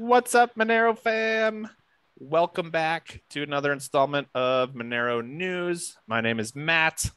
What's up, Monero fam? Welcome back to another installment of Monero News. My name is Matt.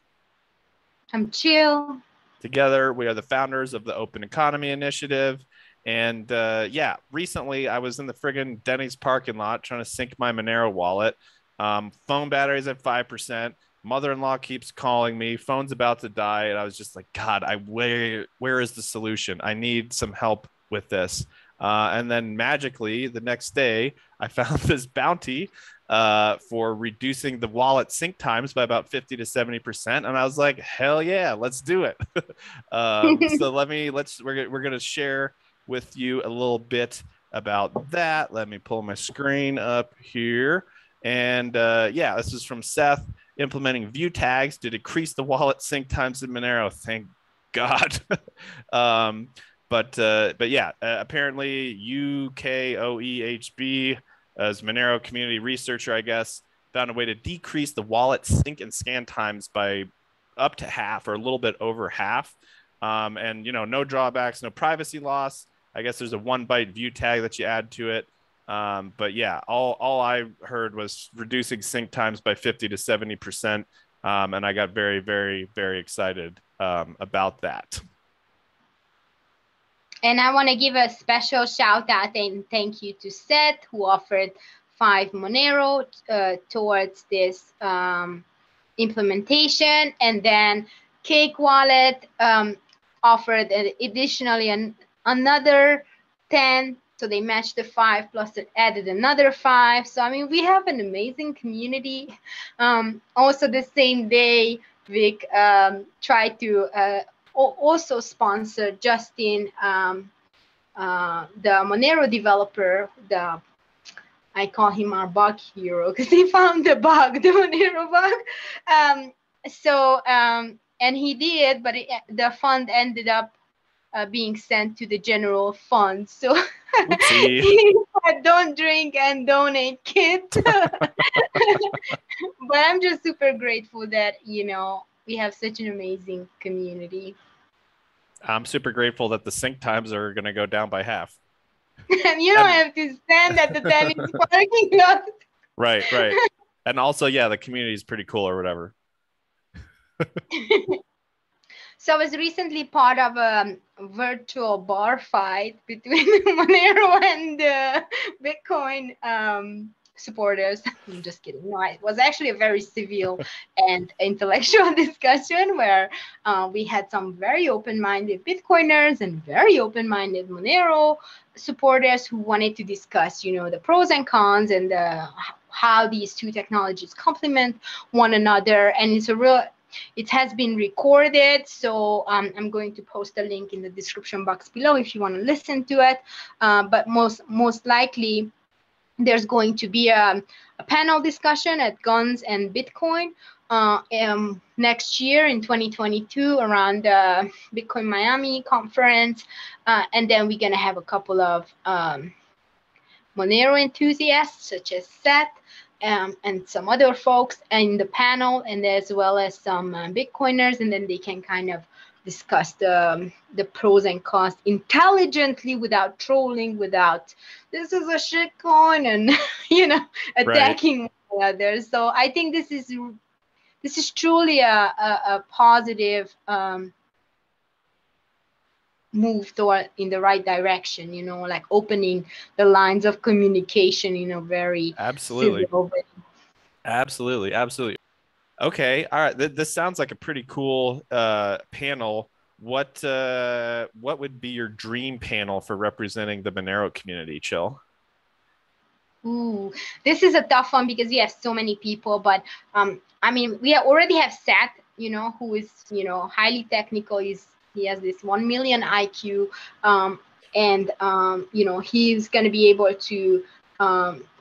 I'm Chill. Together, we are the founders of the Open Economy Initiative. And yeah, recently I was in the friggin' Denny's parking lot trying to sync my Monero wallet. Phone battery's at 5%. Mother-in-law keeps calling me. Phone's about to die. And I was just like, God, where is the solution? I need some help with this. And then magically the next day, I found this bounty for reducing the wallet sync times by about 50 to 70%. And I was like, hell yeah, let's do it. So we're going to share with you a little bit about that. Let me pull my screen up here. And yeah, this is from Seth, implementing view tags to decrease the wallet sync times in Monero. Thank God. But yeah, apparently UKOEHB, as Monero community researcher, I guess, found a way to decrease the wallet sync and scan times by up to half or a little bit over half. And, you know, no drawbacks, no privacy loss. I guess there's a 1-byte view tag that you add to it. But yeah, all I heard was reducing sync times by 50 to 70%. And I got very, very, very excited about that. And I want to give a special shout out and thank you to Seth, who offered 5 Monero towards this implementation. And then Cake Wallet offered additionally another 10. So they matched the 5 plus added another 5. So, I mean, we have an amazing community. Also, the same day, Vic tried to also sponsored Justin, the Monero developer. I call him our bug hero because he found the bug, the Monero bug. And he did, but the fund ended up being sent to the general fund. So he said, don't drink and donate, kids. But I'm just super grateful that, you know, we have such an amazing community. I'm super grateful that the sync times are going to go down by half. And you don't have to stand at the Denny's parking lot. Right, right. And also, yeah, the community is pretty cool or whatever. So I was recently part of a virtual bar fight between Monero and Bitcoin supporters. I'm just kidding. No, it was actually a very civil and intellectual discussion where we had some very open-minded Bitcoiners and very open-minded Monero supporters who wanted to discuss, you know, the pros and cons and how these two technologies complement one another. And it's it has been recorded, so I'm going to post a link in the description box below if you want to listen to it. But most likely, there's going to be a panel discussion at Guns and Bitcoin next year in 2022 around the Bitcoin Miami conference. And then we're going to have a couple of Monero enthusiasts such as Seth and some other folks in the panel, and as well as some Bitcoiners. And then they can kind of discuss the pros and cons intelligently without trolling, without this is a shit coin and, you know, attacking one another. So I think this is truly a positive move toward in the right direction, you know, like opening the lines of communication in a very civil way. Absolutely, absolutely. Okay, all right. This sounds like a pretty cool panel. What would be your dream panel for representing the Monero community, Chill? Ooh, this is a tough one because yes, so many people. But I mean, we already have Seth, you know, who is, you know, highly technical. He has this 1 million IQ, you know, he's going to be able to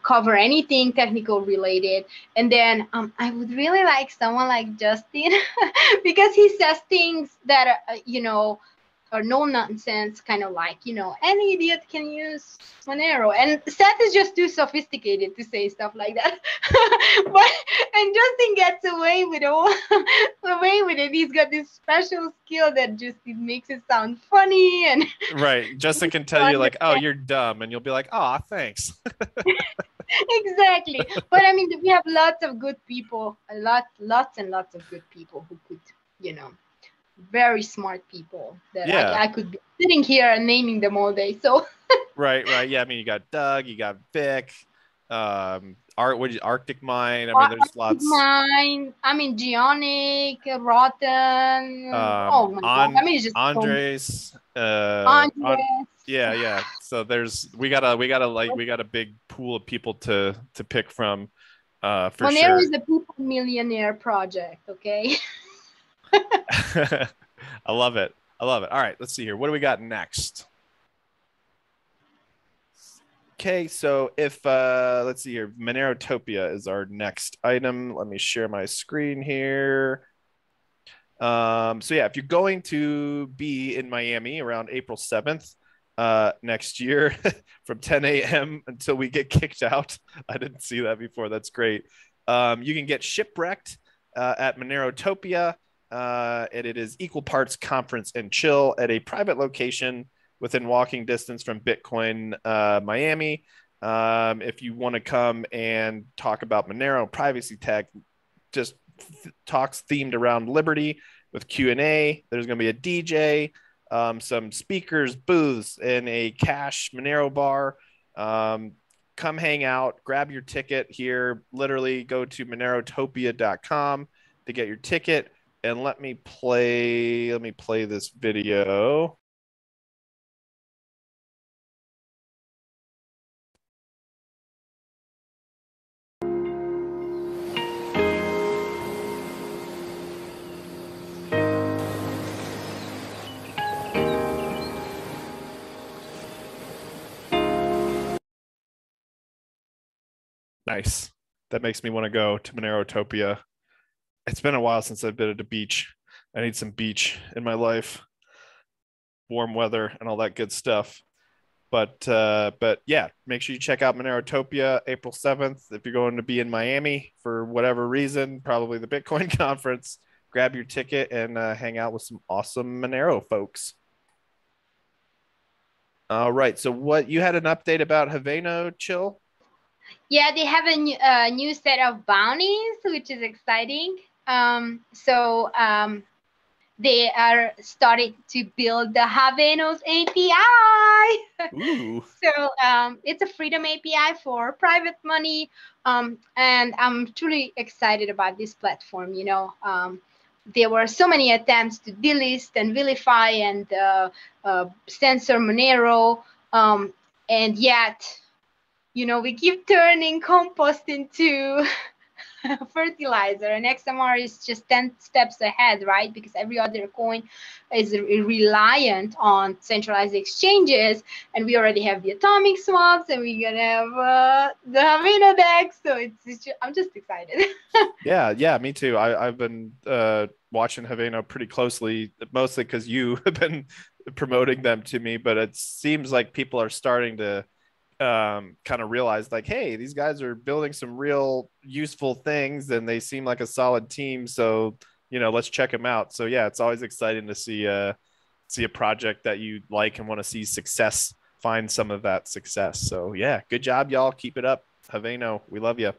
cover anything technical related. And then I would really like someone like Justin because he says things that, you know, or no nonsense, kind of like, you know, any idiot can use Monero. And Seth is just too sophisticated to say stuff like that. But and Justin gets away with it. He's got this special skill that just makes it sound funny. And right, Justin can tell you like, oh, you're dumb, and you'll be like, oh, thanks. Exactly. But I mean, we have lots of good people, lots and lots of good people who could, you know, very smart people that I could be sitting here and naming them all day. So right. Yeah, I mean, you got Doug, you got Vic, Art, Arctic Mine. I mean, there's lots. Mine. I mean, Geonic, Rotten. Oh my God. I mean, it's just Andres. Yeah. So there's we got a big pool of people to pick from. For Monero sure. is the people millionaire project. Okay. I love it. All right, let's see here. What do we got next? Okay, so if let's see here, Monerotopia is our next item. Let me share my screen here. So yeah, if you're going to be in Miami around April 7th next year, from 10 a.m. until we get kicked out. I didn't see that before. That's great. You can get shipwrecked at Monerotopia. And it is equal parts conference and chill at a private location within walking distance from Bitcoin Miami. If you want to come and talk about Monero, privacy tech, just talks themed around liberty with Q&A. There's going to be a DJ, some speakers, booths, and a cash Monero bar. Come hang out, grab your ticket here. Literally go to monerotopia.com to get your ticket. And let me play this video. Nice. That makes me want to go to Monerotopia. It's been a while since I've been at the beach. I need some beach in my life, warm weather and all that good stuff. But yeah, make sure you check out Monerotopia April 7th. If you're going to be in Miami for whatever reason, probably the Bitcoin conference, grab your ticket and hang out with some awesome Monero folks. All right. So what, you had an update about Haveno Chill? Yeah, they have a new set of bounties, which is exciting. They are starting to build the Haveno's API. Ooh. So it's a freedom API for private money. And I'm truly excited about this platform. You know, there were so many attempts to delist and vilify and censor Monero. And yet, you know, we keep turning compost into fertilizer, and XMR is just 10 steps ahead, right? Because every other coin is reliant on centralized exchanges, and we already have the atomic swaps, and we're gonna have the Haveno DEX. So it's just, I'm just excited. yeah, me too. I've been watching Haveno pretty closely, mostly because you have been promoting them to me, but it seems like people are starting to kind of realized like, hey, these guys are building some real useful things and they seem like a solid team. So, you know, let's check them out. So yeah, it's always exciting to see a project that you like and want to see success, find some of that success. So yeah, good job, y'all. Keep it up. Haveno, we love you.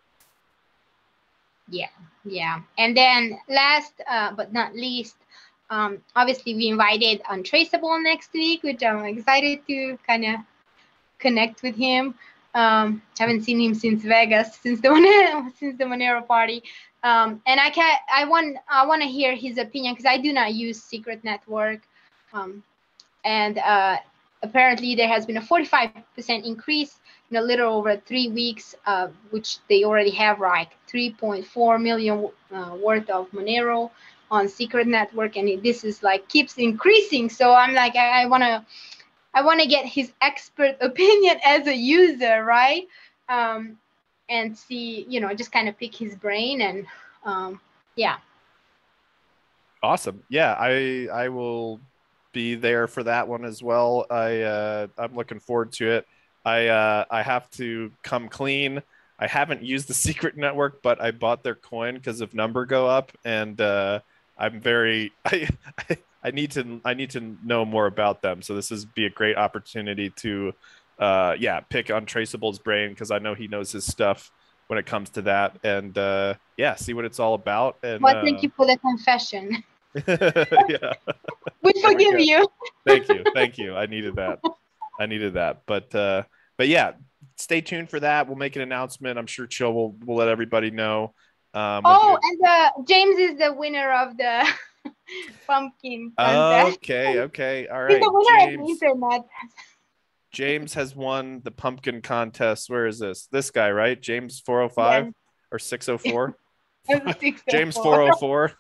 Yeah. And then last but not least, obviously we invited Untraceable next week, which I'm excited to kind of connect with him. Haven't seen him since Vegas, since the Monero party, and I want to hear his opinion because I do not use Secret Network, and apparently there has been a 45% increase in a little over 3 weeks, which they already have like 3.4 million worth of Monero on Secret Network, and this is like keeps increasing. So I'm like, I want to get his expert opinion as a user, right? And see, you know, just kind of pick his brain and yeah. Awesome. Yeah, I will be there for that one as well. I'm looking forward to it. I have to come clean. I haven't used the Secret Network, but I bought their coin because of number go up, and I'm very I need to know more about them. So this is be a great opportunity to pick Untraceable's brain, because I know he knows his stuff when it comes to that, and see what it's all about. And well, thank you for the confession. Yeah. We forgive you. Thank you. I needed that. But yeah, stay tuned for that. We'll make an announcement. I'm sure Chill will let everybody know. James is the winner of the pumpkin contest. Okay. All right. He's the winner of the internet. James has won the pumpkin contest. Where is this? This guy, right? James 405 or 604? James 404.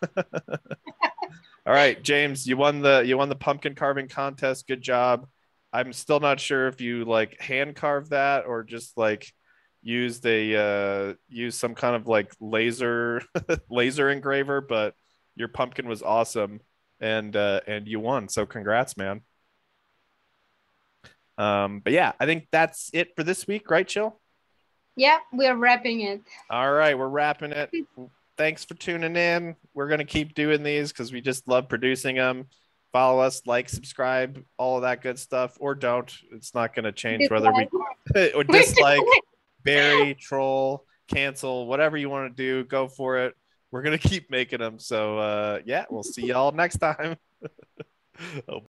All right, James, you won the pumpkin carving contest. Good job. I'm still not sure if you like hand carved that or just like used a used some kind of like laser engraver, but your pumpkin was awesome, and you won. So congrats, man. But yeah, I think that's it for this week, right, Chill? Yeah, we're wrapping it. All right, we're wrapping it. Thanks for tuning in. We're going to keep doing these because we just love producing them. Follow us, like, subscribe, all of that good stuff, or don't. It's not going to change whether we or dislike, bury, troll, cancel, whatever you want to do, go for it. We're going to keep making them. So, yeah, we'll see y'all next time. Oh.